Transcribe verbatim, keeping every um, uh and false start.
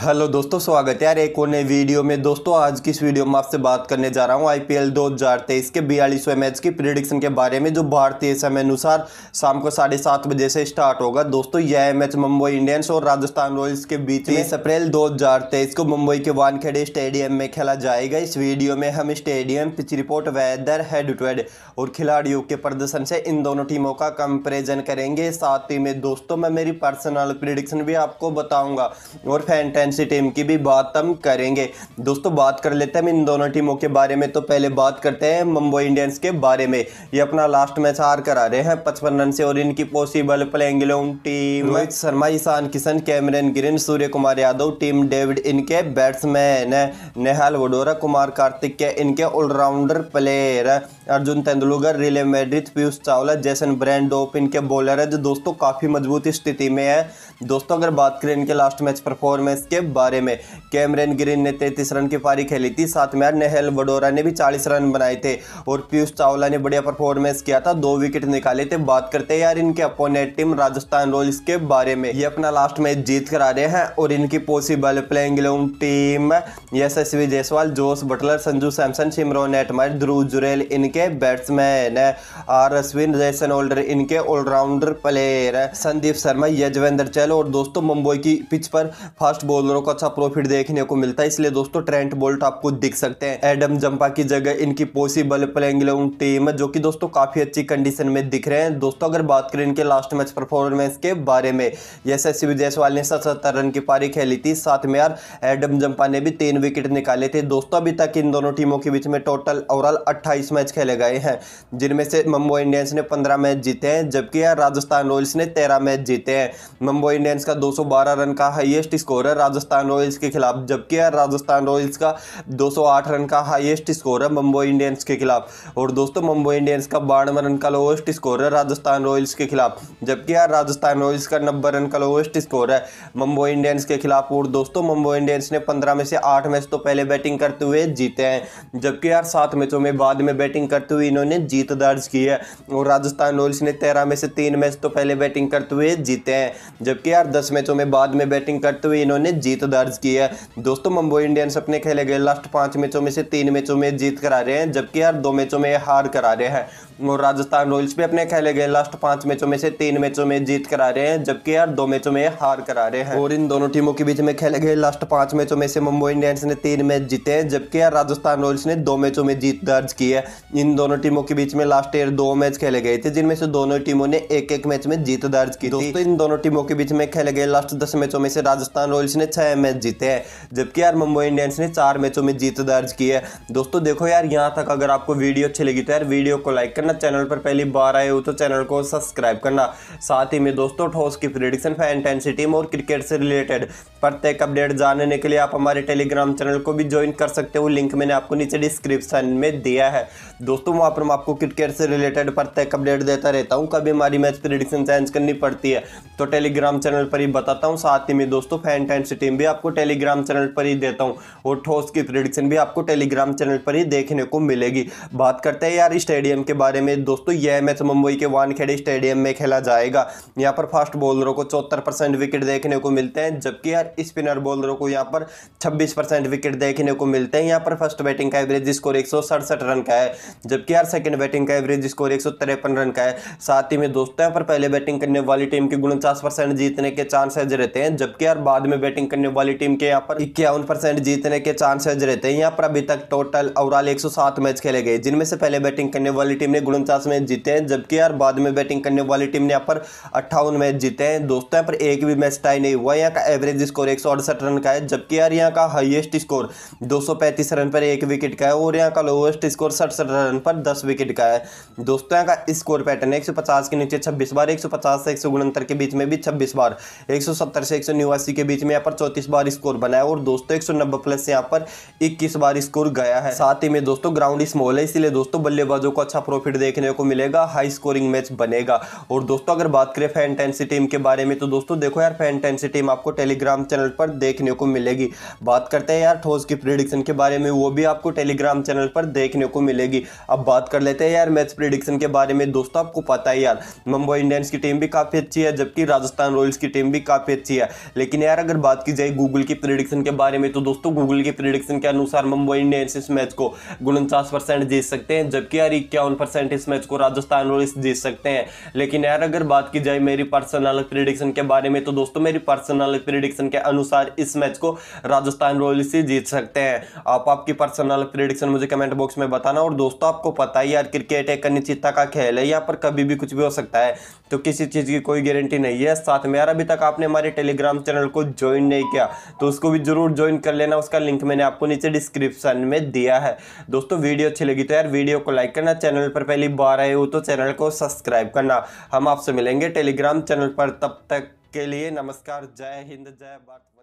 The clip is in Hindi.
हेलो दोस्तों, स्वागत है यार एक और नए वीडियो में। दोस्तों आज की इस वीडियो में आपसे बात करने जा रहा हूं आईपीएल दो हज़ार तेईस के बयालीसवें मैच की प्रेडिक्शन के बारे में, जो भारतीय समय अनुसार शाम को साढ़े सात बजे से स्टार्ट होगा। दोस्तों यह मैच मुंबई इंडियंस और राजस्थान रॉयल्स के बीच में अप्रैल दो हज़ार तेईस को मुंबई के वानखेड़े स्टेडियम में खेला जाएगा। इस वीडियो में हम stadium, pitch report, weather, head to head और खिलाड़ियों के प्रदर्शन से इन दोनों टीमों का कंपेरिजन करेंगे। साथ ही में दोस्तों मैं मेरी पर्सनल प्रेडिक्शन भी आपको बताऊँगा और फैन टीम की भी बात हम करेंगे। दोस्तों बात कर लेते हैं इन दोनों टीमों के बारे में। तो पहले बात करते हैं मुंबई इंडियंस के बारे में। ये अपना लास्ट मैच हार कर आ रहे हैं पचपन रन से और इनकी possible playing eleven team Rohit Sharma, Ishan Kishan, Cameron Green, Suryakumar Yadav, Tim David इनके बैट्समैन, नेहाल वडोरा, कुमार कार्तिक के इनके allrounder player, Arjun Tendulkar, Riley Meredith, Piyush Chawla, Jason Behrendorff इनके बॉलर है, जो दोस्तों काफी मजबूत स्थिति में है। दोस्तों अगर बात करें इनके लास्ट मैच परफॉर्मेंस के बारे में, कैमरन ग्रीन ने तैंतीस रन की पारी खेली थी, साथ में नेहल वडोरा ने भी चालीस रन बनाए थे और पीयूष चावला ने बढ़िया परफॉर्मेंस किया था, दो विकेट निकाले थे। बात करते हैं यार इनके अपोनेंट टीम राजस्थान रॉयल्स के बारे में। ये अपना लास्ट मैच जीत कर आ रहे हैं और इनकी possible playing eleven team Yashasvi Jaiswal, Jos Buttler, Sanju Samson, Shimron Hetmyer, Dhruv Jurel इनके batsman, R Ashwin, Jason Holder इनके ऑलराउंडर प्लेयर, संदीप शर्मा, यजवेंद्र चहल। और दोस्तों मुंबई की पिच पर फास्ट बॉल बॉलरों को अच्छा प्रॉफिट देखने को मिलता है, इसलिए दोस्तों ट्रेंट बोल्ट आपको दिख सकते हैं। एडम जंपा की जगह इनकी पॉसिबल प्लेइंग इलेवन टीम, जो कि दोस्तों काफी अच्छी कंडीशन में दिख रहे हैं। दोस्तों अगर बात करें इनके लास्ट मैच परफॉर्मेंस के बारे में, यशस्वी जायसवाल ने सतहत्तर रन की पारी खेली थी, साथ में यार एडम जंपा ने भी तीन विकेट निकाले थे। दोस्तों अभी तक इन दोनों टीमों के बीच में टोटल ओवरऑल अट्ठाईस मैच खेले गए हैं, जिनमें से मुंबई इंडियंस ने पंद्रह मैच जीते हैं, जबकि यार राजस्थान रॉयल्स ने तेरह मैच जीते हैं। मुंबई इंडियंस का दो सौ बारह रन का हाइएस्ट स्कोर है राजस्थान रॉयल्स के खिलाफ, जबकि यार राजस्थान रॉयल्स का दो सौ आठ रन का हाईएस्ट स्कोर है मुंबई इंडियंस के खिलाफ। और दोस्तों मुंबई इंडियंस का बानवे रन का लोएस्ट स्कोर है राजस्थान रॉयल्स के खिलाफ, जबकि यार राजस्थान रॉयल्स का नब्बे रन का लोएस्ट स्कोर है मुंबई इंडियंस के खिलाफ। और दोस्तों मुंबई इंडियंस ने पंद्रह में से आठ मैच तो पहले बैटिंग करते हुए जीते हैं, जबकि यार सात मैचों में बाद में बैटिंग करते हुए इन्होंने जीत दर्ज की है। और राजस्थान रॉयल्स ने तेरह में से तीन मैच तो पहले बैटिंग करते हुए जीते हैं, जबकि यार दस मैचों में बाद में बैटिंग करते हुए इन्होंने जीत दर्ज की है। दोस्तों मुंबई इंडियंस अपने खेले गए लास्ट पांच मैचों में से तीन मैचों में जीत कर आ रहे हैं, जबकि यार दो मैचों में हार कर आ रहे हैं। और राजस्थान रॉयल्स भी अपने खेले गए लास्ट पांच मैचों में से तीन मैचों में जीत कर आ रहे हैं, जबकि यार दो मैचों में हार कर आ रहे हैं। और इन दोनों टीमों के बीच में खेले गए लास्ट पांच मैचों में से मुंबई इंडियंस ने तीन मैच जीते हैं, जबकि यार राजस्थान रॉयल्स ने दो मैचों में जीत दर्ज की है। इन दोनों टीमों के बीच में लास्ट ईयर दो मैच खेले गए थे, जिनमें से दोनों टीमों ने एक एक मैच में जीत दर्ज की। दोस्तों इन दोनों टीमों के बीच में खेले गए लास्ट दस मैचों में से राजस्थान रॉयल्स ने छह मैच जीते हैं, जबकि यार मुंबई इंडियंस ने चार मैचों में जीत दर्ज की है। दोस्तों देखो यार यहाँ तक अगर आपको वीडियो अच्छी लगी तो यार वीडियो को लाइक करना, चैनल पर पहली बार आए हो तो चैनल को सब्सक्राइब करना। साथ ही में दोस्तों ठोस की प्रेडिक्शन, फैंटेसी टीम और क्रिकेट से रिलेटेड प्रत्येक अपडेट जानने के लिए आप हमारे टेलीग्राम चैनल को भी ज्वाइन कर सकते हो, लिंक मैंने आपको नीचे डिस्क्रिप्शन में दिया है। दोस्तों वहाँ पर मैं आपको क्रिकेट से रिलेटेड प्रत्येक अपडेट देता रहता हूँ, कभी हमारी मैच प्रेडिक्शन चेंज करनी पड़ती है तो टेलीग्राम चैनल पर ही बताता हूँ। साथ ही में दोस्तों फैन टेंसी टीम भी आपको टेलीग्राम चैनल पर ही देता हूँ और ठोस की प्रेडिक्शन भी आपको टेलीग्राम चैनल पर ही देखने को मिलेगी। बात करते हैं यार स्टेडियम के बारे में। दोस्तों यह मैच मुंबई के वानखेड़े स्टेडियम में खेला जाएगा। यहाँ पर फास्ट बॉलरों को चौहत्तर परसेंट विकेट देखने को मिलते हैं, जबकि यार स्पिनर बॉलरों को यहाँ पर छब्बीस परसेंट विकेट देखने को मिलते हैं। यहाँ पर फर्स्ट बैटिंग का एवरेज स्कोर एक सौ सड़सठ रन का है, जबकि यार सेकेंड बैटिंग का एवरेज स्कोर एक सौ तिरपन रन का है। साथ ही में दोस्तों यहाँ पर पहले बैटिंग करने वाली टीम के उनचास परसेंट जीतने के चांसेज रहते हैं, जबकि यार बाद में बैटिंग करने वाली टीम के यहाँ पर इक्यावन परसेंट जीतने के चांसेज रहते हैं। यहाँ पर अभी तक टोटल ओवरऑल एक सौ सात मैच खेले गए, जिनमें से पहले बैटिंग करने वाली टीम ने उनचास मैच जीते हैं, जबकि यार बाद में बैटिंग करने वाली टीम ने यहाँ पर अट्ठावन मैच जीते हैं। दोस्तों यहाँ पर एक भी मैच टाई नहीं हुआ। यहाँ का एवरेज स्कोर एक सौ अड़सठ रन का है, जबकि यार यहाँ का हाइएस्ट स्कोर दो सौ पैंतीस रन पर एक विकेट का है और यहाँ का लोएस्ट स्कोर सड़सठ रन पर दस विकेट का है। दोस्तों यहाँ का स्कोर पैटर्न एक सौ पचास के नीचे छब्बीस बार, एक सौ पचास से एक सौ उनहत्तर के बीच में भी छब्बीस बार, एक सौ सत्तर से एक सौ नवासी के बीच में यहाँ पर चौंतीस बार स्कोर बनाया और दोस्तों एक सौ नब्बे प्लस से यहाँ पर इक्कीस बार स्कोर गया है। साथ ही में दोस्तों ग्राउंड स्मॉल है, इसलिए दोस्तों बल्लेबाजों को अच्छा प्रॉफिट क्रिकेट देखने को मिलेगा, हाई स्कोरिंग मैच बनेगा। और दोस्तों अगर बात करें फैंटेसी टीम के बारे में तो दोस्तों देखो यार फैंटेसी टीम आपको टेलीग्राम चैनल पर देखने को मिलेगी। बात करते हैं यार ठोस की प्रेडिक्शन के बारे में, वो भी आपको टेलीग्राम चैनल पर देखने को मिलेगी। अब बात कर लेते हैं यार मैच प्रेडिक्शन के बारे में। दोस्तों आपको पता है यार मुंबई इंडियंस की टीम भी काफ़ी अच्छी है, जबकि राजस्थान रॉयल्स की टीम भी काफ़ी अच्छी है। लेकिन यार अगर बात की जाए गूगल की प्रेडिक्शन के बारे में तो दोस्तों गूगल की प्रेडिक्शन के अनुसार मुंबई इंडियंस इस मैच को उनचास परसेंट जीत सकते हैं, जबकि यार इक्यावन परसेंट इस मैच को राजस्थान रॉयल्स जीत सकते हैं। लेकिन यार अगर बात की जाए मेरी पर्सनल प्रेडिक्शन के बारे में तो दोस्तों मेरी पर्सनल प्रेडिक्शन के अनुसार इस मैच को राजस्थान रॉयल्स से जीत सकते हैं। आप आपकी पर्सनल प्रेडिक्शन मुझे कमेंट बॉक्स में बताना। और दोस्तों आपको पता ही यार क्रिकेट एक अनिश्चितता का खेल है, यहाँ पर कभी भी कुछ भी हो सकता है, तो किसी चीज़ की कोई गारंटी नहीं है। साथ में यार अभी तक आपने हमारे टेलीग्राम चैनल को ज्वाइन नहीं किया तो उसको भी जरूर ज्वाइन कर लेना, उसका लिंक मैंने आपको नीचे डिस्क्रिप्शन में दिया है। दोस्तों वीडियो अच्छी लगी तो यार वीडियो को लाइक करना, चैनल पर पहली बार आए हो तो चैनल को सब्सक्राइब करना। हम आपसे मिलेंगे टेलीग्राम चैनल पर, तब तक के लिए नमस्कार, जय हिंद, जय भारत।